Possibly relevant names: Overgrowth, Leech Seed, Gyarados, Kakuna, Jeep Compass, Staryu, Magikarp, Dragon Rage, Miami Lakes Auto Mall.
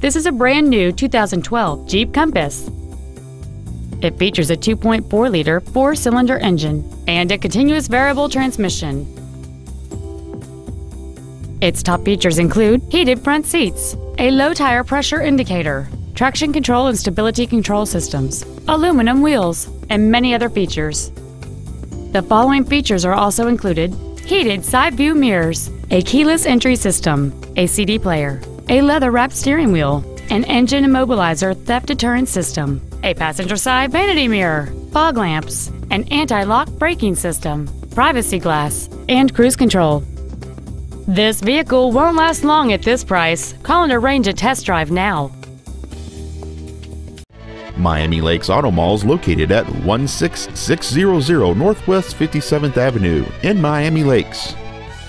This is a brand new 2012 Jeep Compass. It features a 2.4-liter four-cylinder engine and a continuous variable transmission. Its top features include heated front seats, a low-tire pressure indicator, traction control and stability control systems, aluminum wheels, and many other features. The following features are also included: heated side view mirrors, a keyless entry system, a CD player, a leather-wrapped steering wheel, an engine immobilizer theft deterrent system, a passenger side vanity mirror, fog lamps, an anti-lock braking system, privacy glass, and cruise control. This vehicle won't last long at this price. Call and arrange a test drive now. Miami Lakes Auto Mall is located at 16600 Northwest 57th Avenue in Miami Lakes.